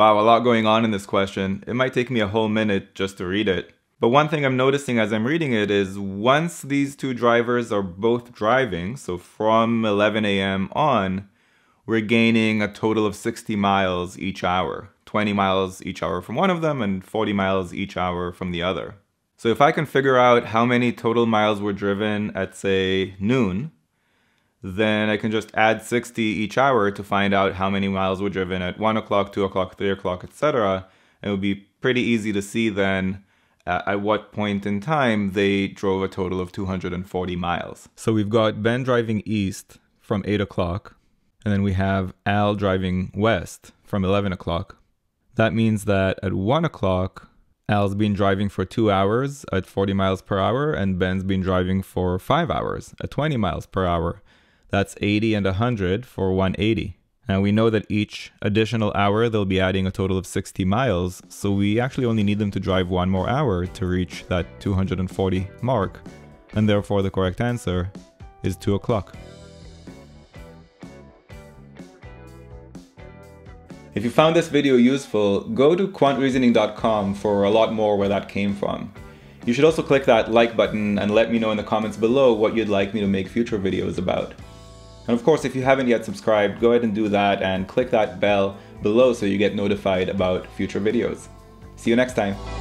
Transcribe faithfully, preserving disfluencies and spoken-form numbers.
Wow, a lot going on in this question. It might take me a whole minute just to read it. But one thing I'm noticing as I'm reading it is once these two drivers are both driving, so from eleven a m on, we're gaining a total of sixty miles each hour. twenty miles each hour from one of them and forty miles each hour from the other. So if I can figure out how many total miles were driven at, say, noon, then I can just add sixty each hour to find out how many miles were driven at one o'clock, two o'clock, three o'clock, et cetera. And it would be pretty easy to see then uh, at what point in time they drove a total of two hundred forty miles. So we've got Ben driving east from eight o'clock, and then we have Al driving west from eleven o'clock. That means that at one o'clock, Al's been driving for two hours at forty miles per hour, and Ben's been driving for five hours at twenty miles per hour. That's eighty and one hundred for one eighty. And we know that each additional hour, they'll be adding a total of sixty miles, so we actually only need them to drive one more hour to reach that two hundred forty mark, and therefore the correct answer is two o'clock. If you found this video useful, go to quant reasoning dot com for a lot more where that came from. You should also click that like button and let me know in the comments below what you'd like me to make future videos about. And of course, if you haven't yet subscribed, go ahead and do that and click that bell below so you get notified about future videos. See you next time.